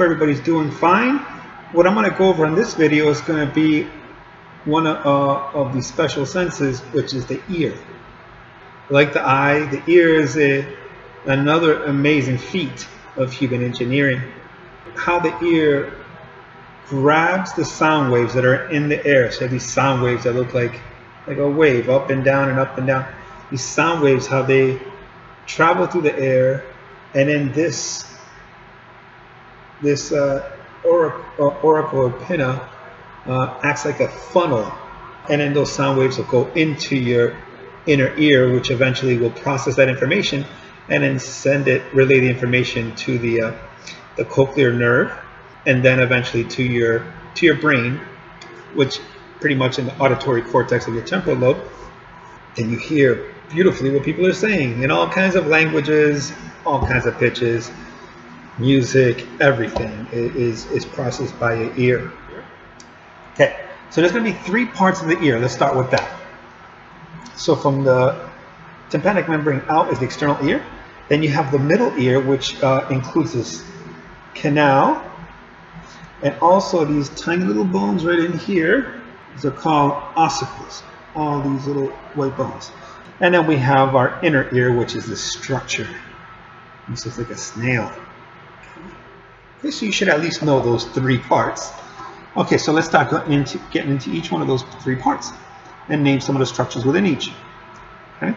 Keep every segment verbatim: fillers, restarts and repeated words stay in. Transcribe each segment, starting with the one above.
hope everybody's doing fine. What I'm going to go over in this video is going to be one of, uh, of the special senses, which is the ear. Like the eye, the ear is a, another amazing feat of human engineering. How the ear grabs the sound waves that are in the air. So these sound waves that look like, like a wave, up and down and up and down. These sound waves, how they travel through the air, and then this, this uh, auricle or pinna uh, acts like a funnel, and then those sound waves will go into your inner ear, which eventually will process that information and then send it, relay the information to the uh, the cochlear nerve, and then eventually to your to your brain, which pretty much in the auditory cortex of your temporal lobe. And you hear beautifully what people are saying in all kinds of languages, all kinds of pitches, music, everything is, is processed by your ear. Okay, so there's going to be three parts of the ear. Let's start with that. So from the tympanic membrane out is the external ear. Then you have the middle ear, which uh, includes this canal and also these tiny little bones right in here. These are called ossicles, all these little white bones. And then we have our inner ear, which is this structure. This looks like a snail. Okay, so you should at least know those three parts. Okay, so let's start going into, getting into each one of those three parts and name some of the structures within each. Okay.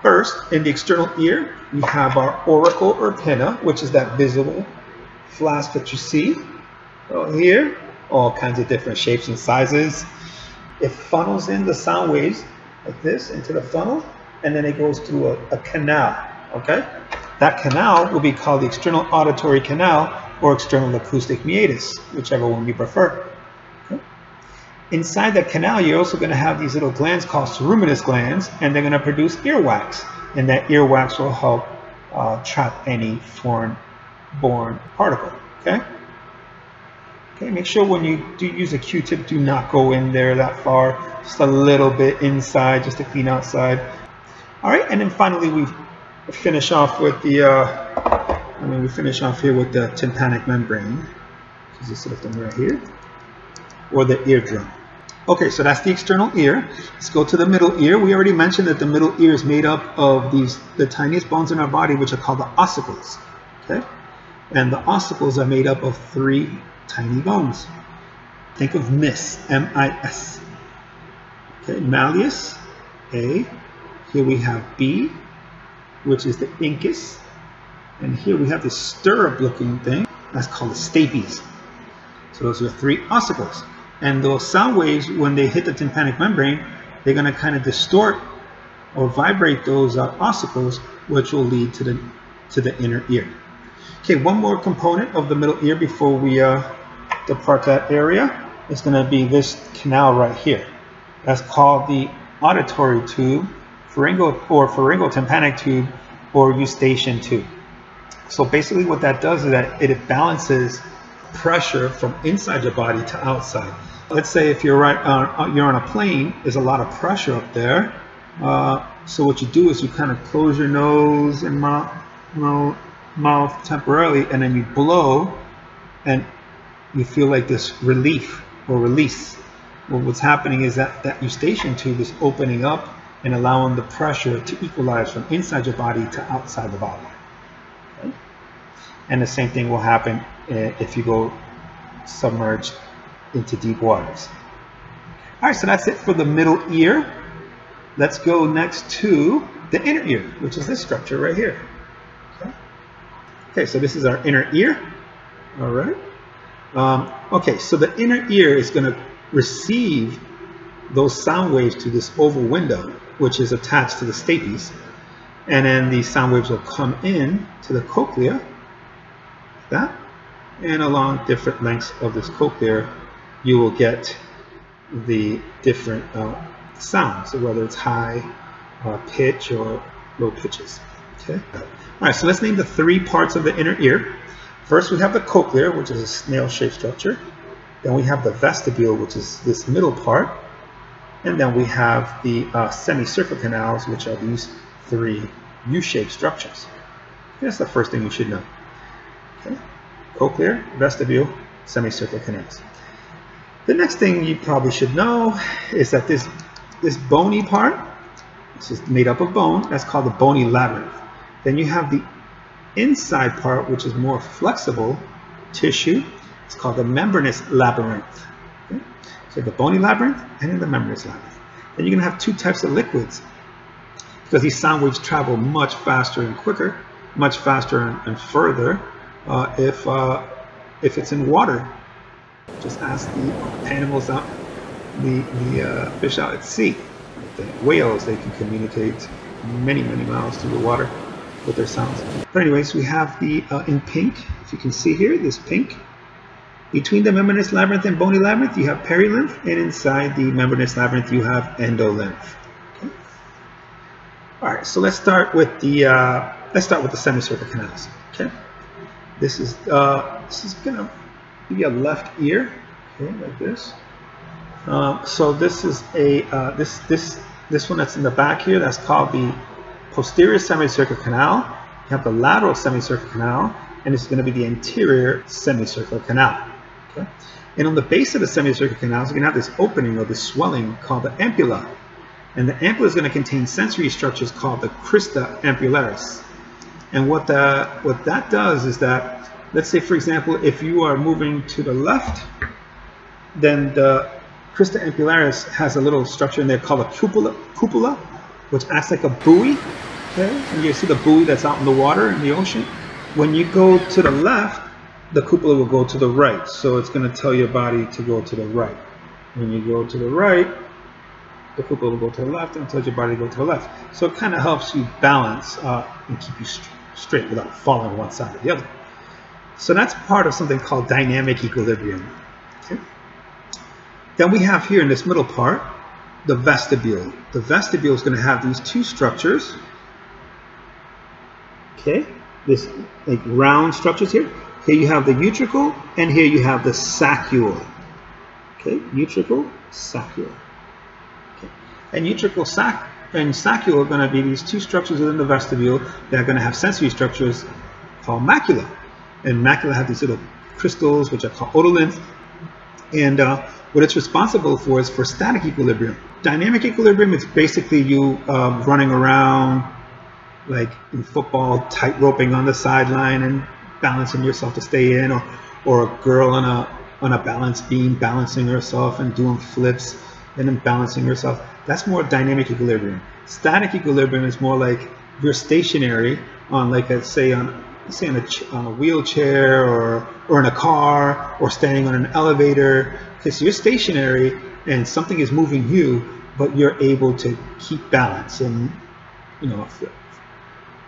First, in the external ear, we have our auricle or pinna, which is that visible flask that you see out here, all kinds of different shapes and sizes. It funnels in the sound waves like this into the funnel, and then it goes through a, a canal, okay? That canal will be called the external auditory canal or external acoustic meatus, whichever one you prefer. Okay? Inside that canal, you're also going to have these little glands called ceruminous glands, and they're going to produce earwax, and that earwax will help uh, trap any foreign-born particle, okay? Okay, make sure when you do use a Q-tip, do not go in there that far, just a little bit inside, just to clean outside. All right, and then finally we finish off with the, uh, I mean, we finish off here with the tympanic membrane, which is this little thing right here, or the eardrum. Okay, so that's the external ear. Let's go to the middle ear. We already mentioned that the middle ear is made up of these, the tiniest bones in our body, which are called the ossicles, okay? And the ossicles are made up of three tiny bones. Think of M I S, M I S. Okay, malleus, A. Here we have B, which is the incus. And here we have this stirrup-looking thing. That's called the stapes. So those are three ossicles. And those sound waves, when they hit the tympanic membrane, they're going to kind of distort or vibrate those uh, ossicles, which will lead to the, to the inner ear. Okay, one more component of the middle ear before we uh, depart that area is going to be this canal right here. That's called the auditory tube, pharyngeal or pharyngotympanic tube, or eustachian tube. So basically what that does is that it balances pressure from inside your body to outside. Let's say if you're, right on, you're on a plane, there's a lot of pressure up there. Uh, so what you do is you kind of close your nose and mouth, mouth mouth temporarily, and then you blow and you feel like this relief or release. Well, what's happening is that that eustachian tube is opening up and allowing the pressure to equalize from inside your body to outside the body. Okay? And the same thing will happen if you go submerged into deep waters. All right, so that's it for the middle ear. Let's go next to the inner ear, which is this structure right here. Okay, so this is our inner ear, all right? Um, okay, so the inner ear is going to receive those sound waves to this oval window, which is attached to the stapes, and then these sound waves will come in to the cochlea, like that, and along different lengths of this cochlea, you will get the different uh, sounds, whether it's high uh, pitch or low pitches. Okay. All right, so let's name the three parts of the inner ear. First, we have the cochlea, which is a snail-shaped structure. Then we have the vestibule, which is this middle part. And then we have the uh, semicircular canals, which are these three U-shaped structures. That's the first thing you should know. Okay. cochlear, vestibule, semicircular canals. The next thing you probably should know is that this, this bony part, this is made up of bone, that's called the bony labyrinth. Then you have the inside part, which is more flexible tissue, it's called the membranous labyrinth. Okay? So the bony labyrinth and then the membranous labyrinth. Then you're going to have two types of liquids, because these sound waves travel much faster and quicker, much faster and, and further uh, if, uh, if it's in water. Just ask the animals out, the, the uh, fish out at sea. The whales, they can communicate many, many miles through the water with their sounds. But anyways, we have the, uh, in pink, if you can see here, this pink. Between the membranous labyrinth and bony labyrinth, you have perilymph, and inside the membranous labyrinth, you have endolymph. Okay. All right, so let's start with the uh, let's start with the semicircular canals. Okay, this is uh, this is gonna be a left ear, okay, like this. Uh, so this is a uh, this this this one that's in the back here. That's called the posterior semicircular canal. You have the lateral semicircular canal, and it's going to be the anterior semicircular canal. Okay. And on the base of the semicircular canals, you're going to have this opening or this swelling called the ampulla. And the ampulla is going to contain sensory structures called the crista ampullaris. And what, the, what that does is that, let's say, for example, if you are moving to the left, then the crista ampullaris has a little structure in there called a cupula, cupula which acts like a buoy. Okay. And you see the buoy that's out in the water, in the ocean. When you go to the left, the cupula will go to the right. So it's going to tell your body to go to the right. When you go to the right, the cupula will go to the left and tells your body to go to the left. So it kind of helps you balance uh, and keep you st straight without falling one side or the other. So that's part of something called dynamic equilibrium. Okay? Then we have here in this middle part, the vestibule. The vestibule is going to have these two structures. Okay? This like round structures here. Here you have the utricle, and here you have the saccule. Okay, utricle, saccule. Okay. And utricle sac and saccule are going to be these two structures within the vestibule that are going to have sensory structures called macula. And macula have these little crystals, which are called odolymph. And uh, what it's responsible for is for static equilibrium. Dynamic equilibrium is basically you um, running around, like in football, tight roping on the sideline and balancing yourself to stay in, or, or a girl on a, on a balance beam balancing herself and doing flips and then balancing herself. That's more dynamic equilibrium. Static equilibrium is more like you're stationary on, like, a, say, on, say on, a ch on a wheelchair or, or in a car or standing on an elevator. Because you're stationary and something is moving you, but you're able to keep balance. And, you know, if,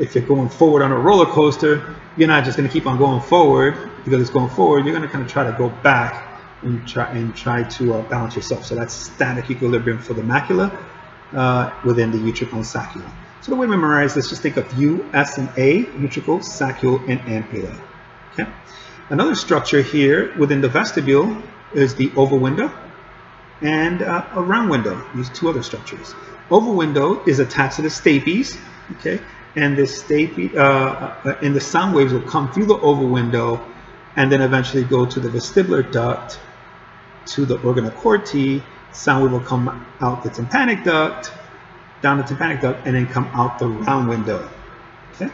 If you're going forward on a roller coaster, you're not just going to keep on going forward because it's going forward. You're going to kind of try to go back and try and try to uh, balance yourself. So that's static equilibrium for the macula uh, within the utricle and saccula. So the way we memorize this, just think of U, S, and A, utricle, saccule, and ampulla. Okay. Another structure here within the vestibule is the oval window and uh, a round window. These two other structures. Oval window is attached to the stapes. Okay. And this stape, uh, and the sound waves will come through the oval window and then eventually go to the vestibular duct, to the organ of Corti. Sound wave will come out the tympanic duct, down the tympanic duct, and then come out the round window. Okay?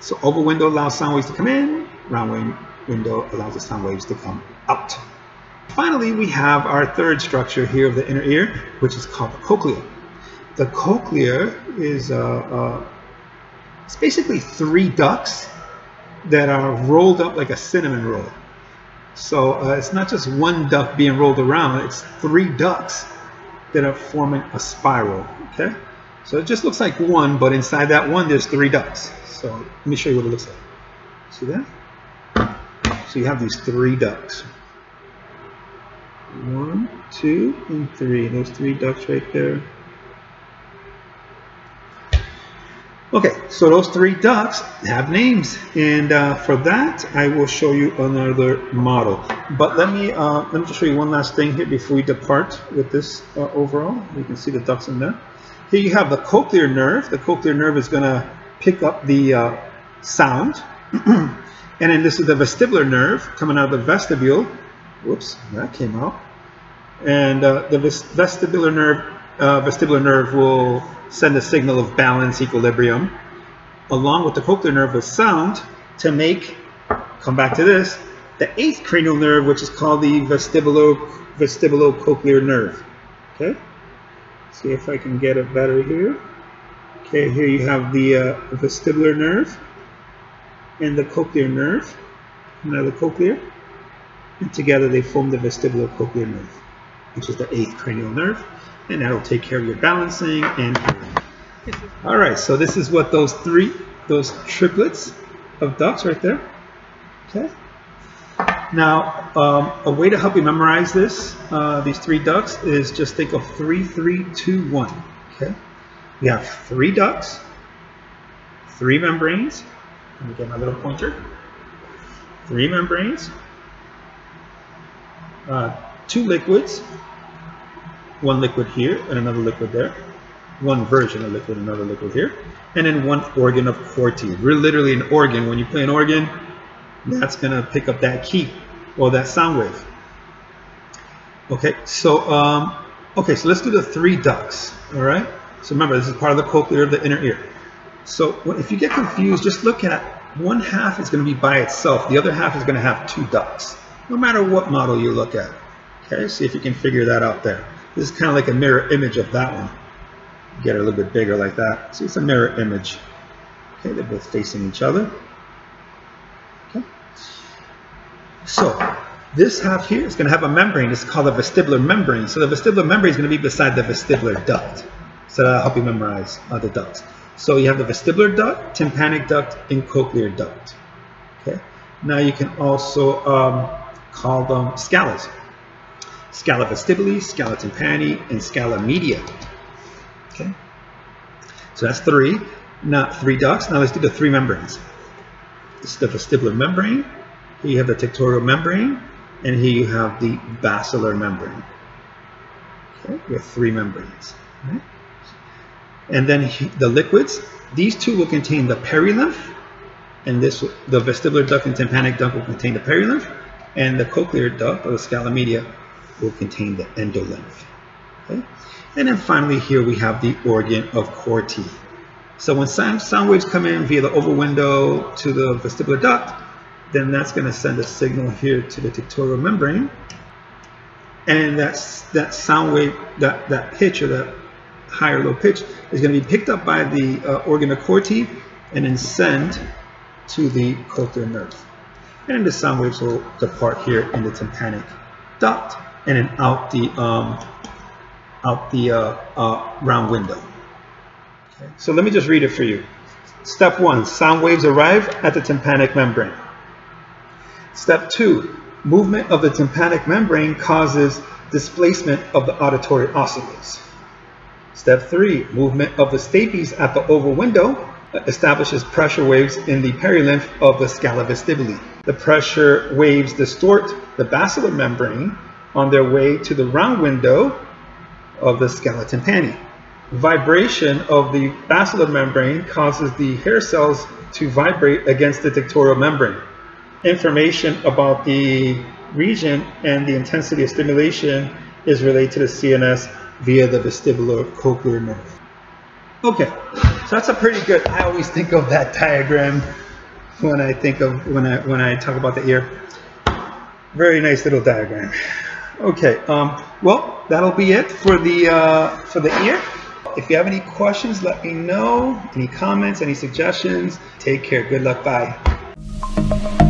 So oval window allows sound waves to come in, round window allows the sound waves to come out. Finally, we have our third structure here of the inner ear, which is called the cochlea. The cochlea is a... Uh, uh, It's basically three ducts that are rolled up like a cinnamon roll. So uh, it's not just one duct being rolled around, it's three ducts that are forming a spiral, okay? So it just looks like one, but inside that one, there's three ducts. So let me show you what it looks like. See that? So you have these three ducts. One, two, and three. Those three ducts right there. Okay, so those three ducts have names, and uh, for that, I will show you another model. But let me uh, let me just show you one last thing here before we depart with this uh, overall. You can see the ducts in there. Here you have the cochlear nerve. The cochlear nerve is going to pick up the uh, sound, And then this is the vestibular nerve coming out of the vestibule. Whoops, that came out. And uh, the vestibular nerve, uh, vestibular nerve will send a signal of balance, equilibrium, along with the cochlear nerve with sound to make, come back to this, the eighth cranial nerve, which is called the vestibulo, vestibulocochlear nerve. Okay, see if I can get it better here. Okay, here you have the uh, vestibular nerve and the cochlear nerve, another cochlear, and together they form the vestibulocochlear nerve, which is the eighth cranial nerve, and that'll take care of your balancing and hearing. All right, so this is what those three, those triplets of ducts right there. Okay. Now, um, a way to help you memorize this, uh, these three ducts, is just think of three, three, two, one. Okay. We have three ducts, three membranes. Let me get my little pointer. Three membranes, uh, two liquids, one liquid here and another liquid there, one version of liquid, another liquid here, and then one organ of Corti. We're literally an organ. When you play an organ, that's going to pick up that key or that sound wave. Okay, so um, okay, so let's do the three ducts. All right. So remember, this is part of the cochlear of the inner ear. So if you get confused, just look at one half is going to be by itself. The other half is going to have two ducts, no matter what model you look at. Okay, see if you can figure that out there. This is kind of like a mirror image of that one. Get it a little bit bigger like that. See, it's a mirror image. Okay, they're both facing each other. Okay. So this half here is going to have a membrane. It's called a vestibular membrane. So the vestibular membrane is going to be beside the vestibular duct. So that'll help you memorize uh, the ducts. So you have the vestibular duct, tympanic duct, and cochlear duct. Okay. Now you can also um, call them scalas. Scala vestibuli, scala tympani, and scala media. Okay. So that's three, not three ducts. Now let's do the three membranes. This is the vestibular membrane. Here you have the tectorial membrane, and here you have the basilar membrane. Okay. We have three membranes. Right. And then the liquids, these two will contain the perilymph, and this, the vestibular duct and tympanic duct will contain the perilymph, and the cochlear duct, or the scala media, will contain the endolymph. Okay? And then finally here we have the organ of Corti. So when sound, sound waves come in via the oval window to the vestibular duct, then that's going to send a signal here to the tectorial membrane, and that's, that sound wave, that, that pitch, or that high or low pitch, is going to be picked up by the uh, organ of Corti and then sent to the cochlear nerve. And the sound waves will depart here in the tympanic duct and then out the um, out the uh, uh, round window. Okay. So let me just read it for you. Step one, sound waves arrive at the tympanic membrane. Step two, movement of the tympanic membrane causes displacement of the auditory ossicles. Step three, movement of the stapes at the oval window establishes pressure waves in the perilymph of the scala vestibuli. The pressure waves distort the basilar membrane on their way to the round window of the scala tympani. Vibration of the basilar membrane causes the hair cells to vibrate against the tectorial membrane. Information about the region and the intensity of stimulation is relayed to the C N S via the vestibulocochlear nerve. Okay, so that's a pretty good. I always think of that diagram when I think of when I when I talk about the ear. Very nice little diagram. Okay, um, well that'll be it for the uh, for the ear. If you have any questions, let me know. Any comments? Any suggestions? Take care. Good luck. Bye.